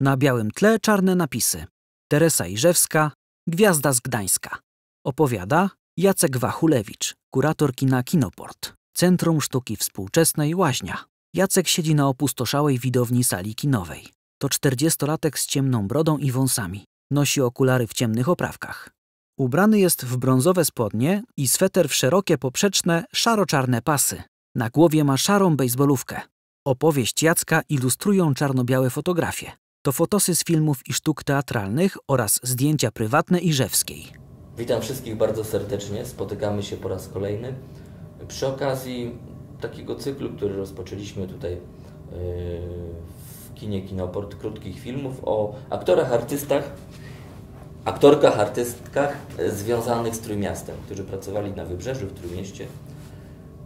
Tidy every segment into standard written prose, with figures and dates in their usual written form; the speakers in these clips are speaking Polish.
Na białym tle czarne napisy. Teresa Iżewska, gwiazda z Gdańska. Opowiada Jacek Wachulewicz, kurator kina Kinoport, Centrum Sztuki Współczesnej Łaźnia. Jacek siedzi na opustoszałej widowni sali kinowej. To 40-latek z ciemną brodą i wąsami. Nosi okulary w ciemnych oprawkach. Ubrany jest w brązowe spodnie i sweter w szerokie, poprzeczne, szaro-czarne pasy. Na głowie ma szarą bejsbolówkę. Opowieść Jacka ilustrują czarno-białe fotografie. To fotosy z filmów i sztuk teatralnych oraz zdjęcia prywatne Iżewskiej. Witam wszystkich bardzo serdecznie. Spotykamy się po raz kolejny przy okazji takiego cyklu, który rozpoczęliśmy tutaj w kinie Kinoport, krótkich filmów o aktorach, artystkach związanych z Trójmiastem, którzy pracowali na Wybrzeżu, w Trójmieście.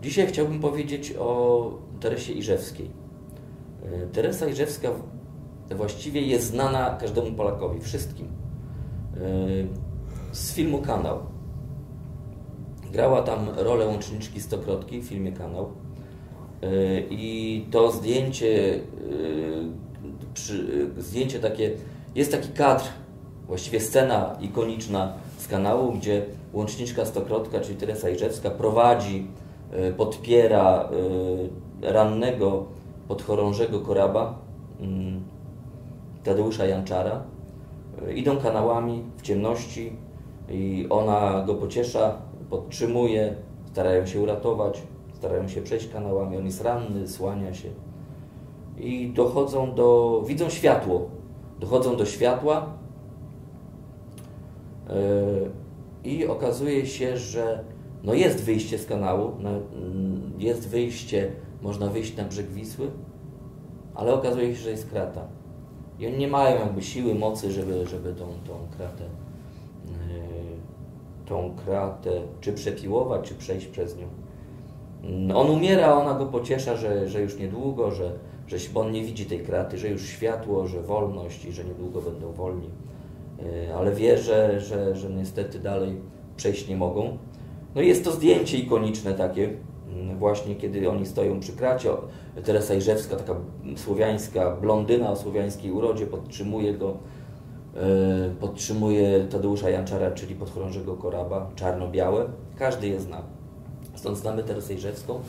Dzisiaj chciałbym powiedzieć o Teresie Iżewskiej. Teresa Iżewska właściwie jest znana każdemu Polakowi, wszystkim. Z filmu Kanał. Grała tam rolę łączniczki Stokrotki w filmie Kanał. I to zdjęcie takie, jest taki kadr, właściwie scena ikoniczna z Kanału, gdzie łączniczka Stokrotka, czyli Teresa Iżewska, prowadzi, podpiera rannego, podchorążego koraba Tadeusza Janczara. Idą kanałami w ciemności i ona go pociesza, podtrzymuje, starają się uratować, starają się przejść kanałami. On jest ranny, słania się i widzą światło, dochodzą do światła i okazuje się, że no jest wyjście z kanału, jest wyjście, można wyjść na brzeg Wisły, ale okazuje się, że jest krata. I oni nie mają jakby siły, mocy, żeby tą kratę czy przepiłować, czy przejść przez nią. On umiera, ona go pociesza, że już niedługo, bo on nie widzi tej kraty, że już światło, że wolność i że niedługo będą wolni. Ale wie, że niestety dalej przejść nie mogą. No jest to zdjęcie ikoniczne takie, właśnie kiedy oni stoją przy kracie. Teresa Iżewska, taka słowiańska blondyna o słowiańskiej urodzie, podtrzymuje go, podtrzymuje Tadeusza Janczara, czyli podchorążego koraba, czarno-białe. Każdy je zna. Stąd znamy Teresę Iżewską.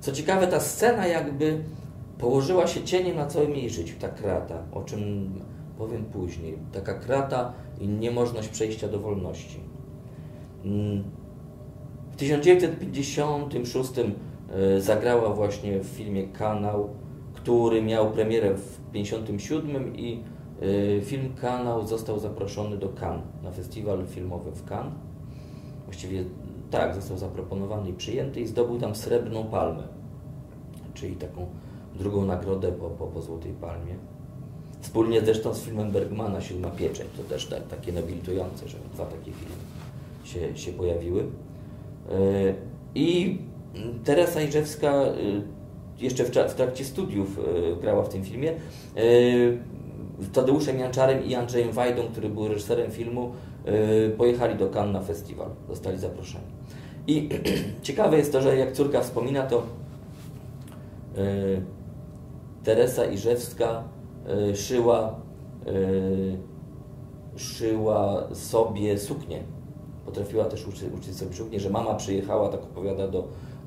Co ciekawe, ta scena jakby położyła się cieniem na całym jej życiu, ta krata, o czym powiem później. Taka krata i niemożność przejścia do wolności. W 1956 zagrała właśnie w filmie Kanał, który miał premierę w 1957 i film Kanał został zaproszony do Cannes, na festiwal filmowy w Cannes. Właściwie tak, został zaproponowany i przyjęty i zdobył tam Srebrną Palmę, czyli taką drugą nagrodę po Złotej Palmie. Wspólnie zresztą z filmem Bergmana Siódma Pieczęć, to też takie nobilitujące, że dwa takie filmy się pojawiły. I Teresa Iżewska jeszcze w trakcie studiów grała w tym filmie. Z Tadeuszem Janczarem i Andrzejem Wajdą, który był reżyserem filmu, pojechali do Cannes na festiwal, zostali zaproszeni. I ciekawe jest to, że jak córka wspomina, to Teresa Iżewska szyła sobie suknię. Potrafiła też uczyć sobie suknię, że mama przyjechała, tak opowiada,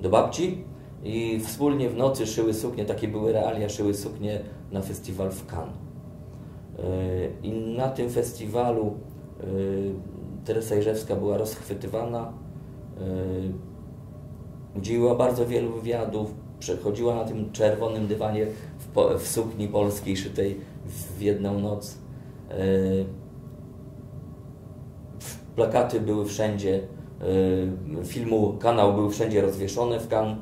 do babci i wspólnie w nocy szyły suknie, takie były realia, szyły suknie na festiwal w Cannes. I na tym festiwalu Teresa Iżewska była rozchwytywana, udzieliła bardzo wielu wywiadów, przechodziła na tym czerwonym dywanie w sukni polskiej szytej w jedną noc. Plakaty były wszędzie, filmu Kanał był wszędzie rozwieszony w Cannes.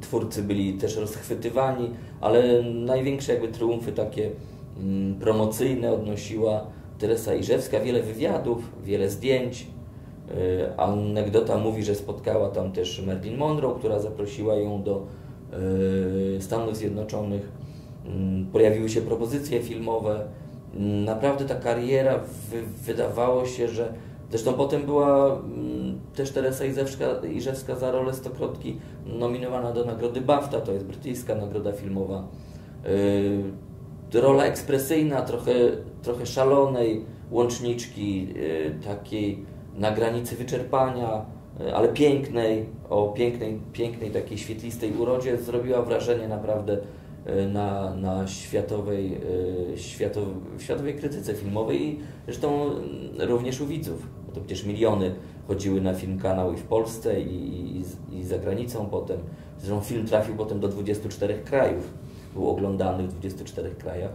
Twórcy byli też rozchwytywani, ale największe jakby triumfy takie promocyjne odnosiła Teresa Iżewska. Wiele wywiadów, wiele zdjęć. Anegdota mówi, że spotkała tam też Marilyn Monroe, która zaprosiła ją do Stanów Zjednoczonych. Pojawiły się propozycje filmowe. Naprawdę ta kariera, wydawało się, że... Zresztą potem była też Teresa Iżewska za rolę Stokrotki nominowana do nagrody BAFTA, to jest brytyjska nagroda filmowa. rola ekspresyjna, trochę szalonej łączniczki, takiej na granicy wyczerpania, ale pięknej, o pięknej takiej świetlistej urodzie, zrobiła wrażenie naprawdę na światowej krytyce filmowej i zresztą również u widzów. Bo to przecież miliony chodziły na film Kanał i w Polsce i za granicą potem. Zresztą film trafił potem do 24 krajów. Był oglądany w 24 krajach.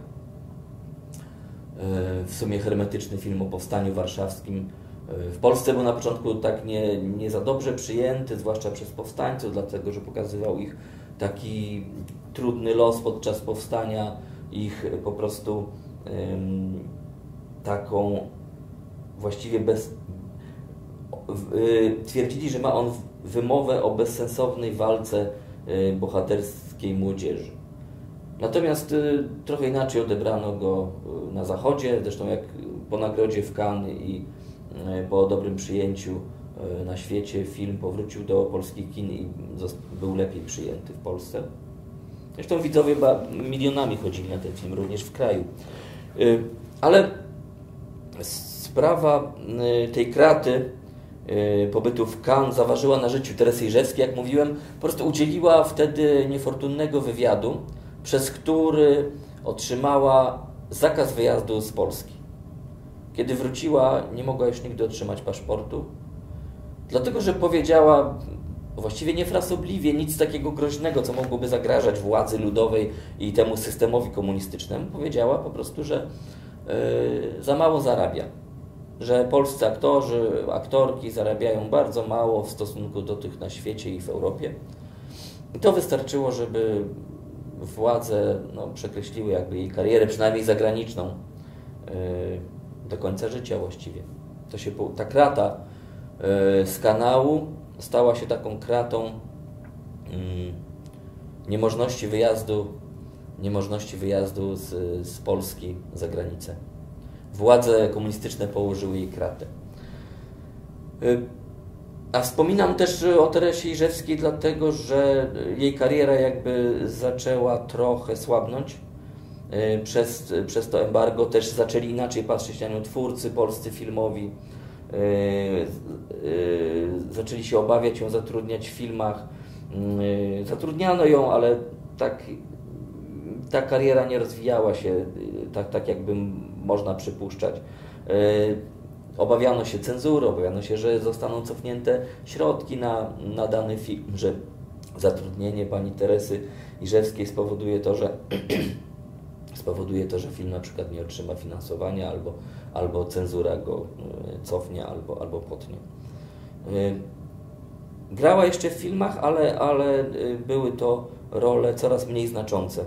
W sumie hermetyczny film o Powstaniu Warszawskim. W Polsce był na początku tak nie za dobrze przyjęty, zwłaszcza przez powstańców, dlatego że pokazywał ich taki trudny los podczas powstania, ich po prostu taką właściwie twierdzili, że ma on wymowę o bezsensownej walce bohaterskiej młodzieży. Natomiast trochę inaczej odebrano go na Zachodzie, zresztą jak po nagrodzie w Cannes i po dobrym przyjęciu na świecie film powrócił do polskich kin i był lepiej przyjęty w Polsce. Zresztą widzowie milionami chodzili na ten film, również w kraju. Ale sprawa tej kraty pobytu w Cannes zaważyła na życiu Teresy Iżewskiej, jak mówiłem. Po prostu udzieliła wtedy niefortunnego wywiadu, przez który otrzymała zakaz wyjazdu z Polski. Kiedy wróciła, nie mogła już nigdy otrzymać paszportu, dlatego że powiedziała właściwie niefrasobliwie nic takiego groźnego, co mogłoby zagrażać władzy ludowej i temu systemowi komunistycznemu. Powiedziała po prostu, że za mało zarabia, że polscy aktorzy, aktorki zarabiają bardzo mało w stosunku do tych na świecie i w Europie. I to wystarczyło, żeby władze przekreśliły jakby jej karierę, przynajmniej zagraniczną, do końca życia właściwie. Ta krata z Kanału stała się taką kratą niemożności wyjazdu z Polski za granicę. Władze komunistyczne położyły jej kratę. A wspominam też o Teresie Iżewskiej dlatego, że jej kariera jakby zaczęła trochę słabnąć. Przez to embargo też zaczęli inaczej patrzeć na nią twórcy polscy filmowi. Zaczęli się obawiać ją zatrudniać w filmach. Zatrudniano ją, ale ta kariera nie rozwijała się tak jakby można przypuszczać. Obawiano się cenzury, obawiano się, że zostaną cofnięte środki na dany film, że zatrudnienie pani Teresy Iżewskiej spowoduje to, że że film na przykład nie otrzyma finansowania, albo cenzura go cofnie, albo potnie. Grała jeszcze w filmach, ale były to role coraz mniej znaczące.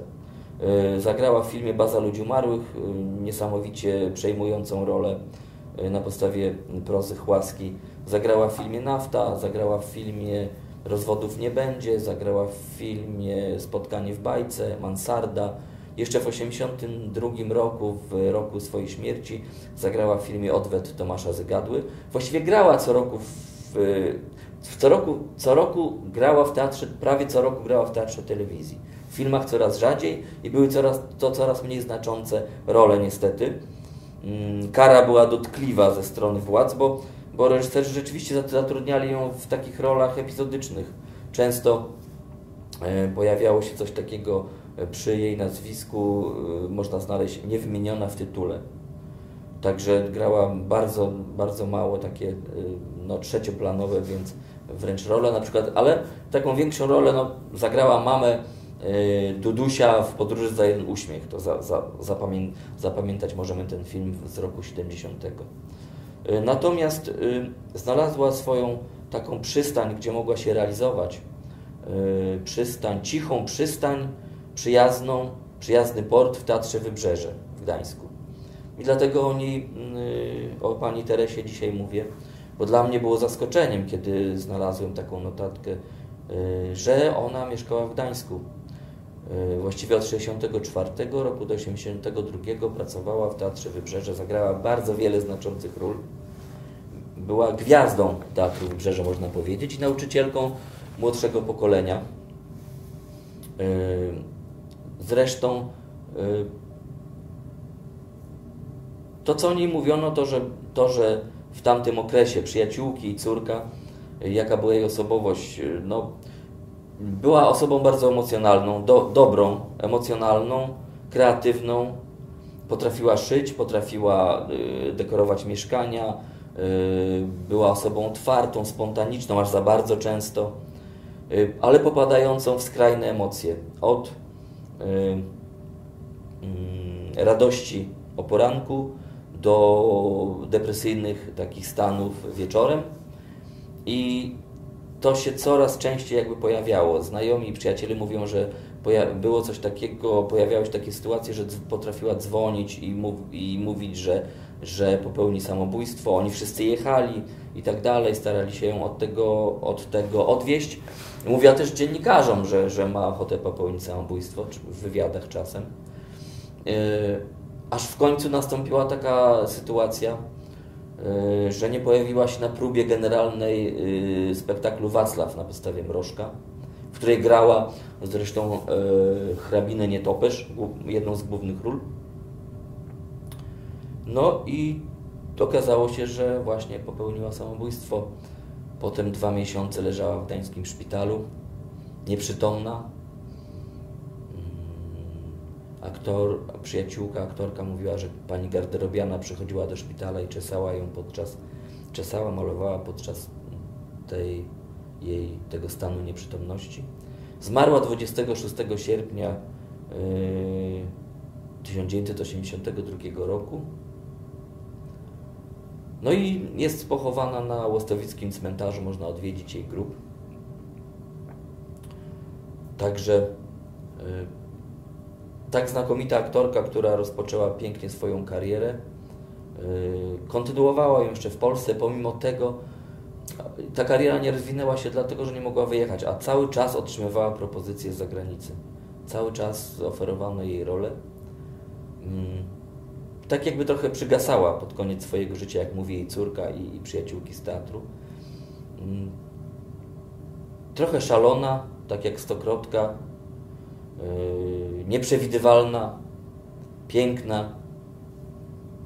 Zagrała w filmie Baza ludzi umarłych, niesamowicie przejmującą rolę na podstawie prozy Hłaski. Zagrała w filmie Nafta, zagrała w filmie Rozwodów nie będzie, zagrała w filmie Spotkanie w bajce, Mansarda. Jeszcze w 1982 roku, w roku swojej śmierci, zagrała w filmie Odwet Tomasza Zygadły. Właściwie grała co roku, grała w teatrze, prawie co roku grała w teatrze telewizji. W filmach coraz rzadziej i były coraz mniej znaczące role niestety. Kara była dotkliwa ze strony władz, bo reżyserzy rzeczywiście zatrudniali ją w takich rolach epizodycznych. Często pojawiało się coś takiego przy jej nazwisku, można znaleźć niewymieniona w tytule. Także grała bardzo, bardzo mało takie trzecioplanowe, więc wręcz role na przykład, ale taką większą rolę zagrała mamę Dudusia w Podróży za jeden uśmiech. To zapamiętać możemy ten film z roku 70. Natomiast znalazła swoją taką przystań, gdzie mogła się realizować. Cichą przystań, przyjazny port w Teatrze Wybrzeże w Gdańsku. I dlatego o pani Teresie dzisiaj mówię, bo dla mnie było zaskoczeniem, kiedy znalazłem taką notatkę, że ona mieszkała w Gdańsku. Właściwie od 1964 roku do 1982 pracowała w Teatrze Wybrzeże, zagrała bardzo wiele znaczących ról. Była gwiazdą Teatru Wybrzeże, można powiedzieć, i nauczycielką młodszego pokolenia. Zresztą To, co o niej mówiono, to, że w tamtym okresie przyjaciółki i córka, jaka była jej osobowość, no, była osobą bardzo emocjonalną, dobrą, emocjonalną, kreatywną. Potrafiła szyć, potrafiła dekorować mieszkania, była osobą otwartą, spontaniczną, aż za bardzo często, ale popadającą w skrajne emocje. Od radości o poranku do depresyjnych takich stanów wieczorem. I to się coraz częściej jakby pojawiało. Znajomi i przyjaciele mówią, że było coś takiego, pojawiały się takie sytuacje, że potrafiła dzwonić i mówić, że popełni samobójstwo. Oni wszyscy jechali i tak dalej, starali się ją od tego odwieść. Mówiła też dziennikarzom, że ma ochotę popełnić samobójstwo, czy w wywiadach czasem. Aż w końcu nastąpiła taka sytuacja, że nie pojawiła się na próbie generalnej spektaklu Wacław na podstawie Mrożka, w której grała zresztą hrabinę Nietoperz, jedną z głównych ról. No i okazało się, że właśnie popełniła samobójstwo. Potem 2 miesiące leżała w gdańskim szpitalu, nieprzytomna. Aktorka mówiła, że pani garderobiana przychodziła do szpitala i czesała ją malowała podczas tego stanu nieprzytomności. Zmarła 26 sierpnia 1982 roku. No i jest pochowana na Łostowickim cmentarzu, można odwiedzić jej grób. Także tak znakomita aktorka, która rozpoczęła pięknie swoją karierę, kontynuowała ją jeszcze w Polsce, pomimo tego ta kariera nie rozwinęła się dlatego, że nie mogła wyjechać, a cały czas otrzymywała propozycje z zagranicy. Cały czas oferowano jej rolę. Tak jakby trochę przygasała pod koniec swojego życia, jak mówi jej córka i przyjaciółki z teatru. Trochę szalona, tak jak Stokrotka, nieprzewidywalna, piękna,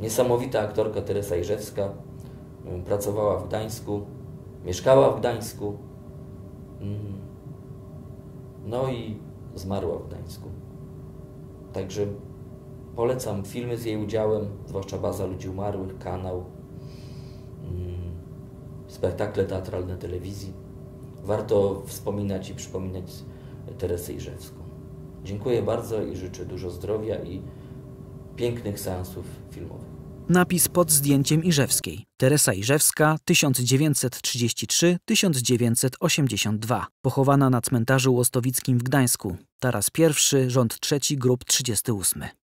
niesamowita aktorka Teresa Iżewska. Pracowała w Gdańsku, mieszkała w Gdańsku, no i zmarła w Gdańsku. Także polecam filmy z jej udziałem, zwłaszcza Baza ludzi umarłych, Kanał, spektakle teatralne telewizji. Warto wspominać i przypominać Teresę Iżewską. Dziękuję bardzo i życzę dużo zdrowia i pięknych seansów filmowych. Napis pod zdjęciem Iżewskiej. Teresa Iżewska, 1933-1982. Pochowana na cmentarzu łostowickim w Gdańsku. Taras I, rząd III, grób 38.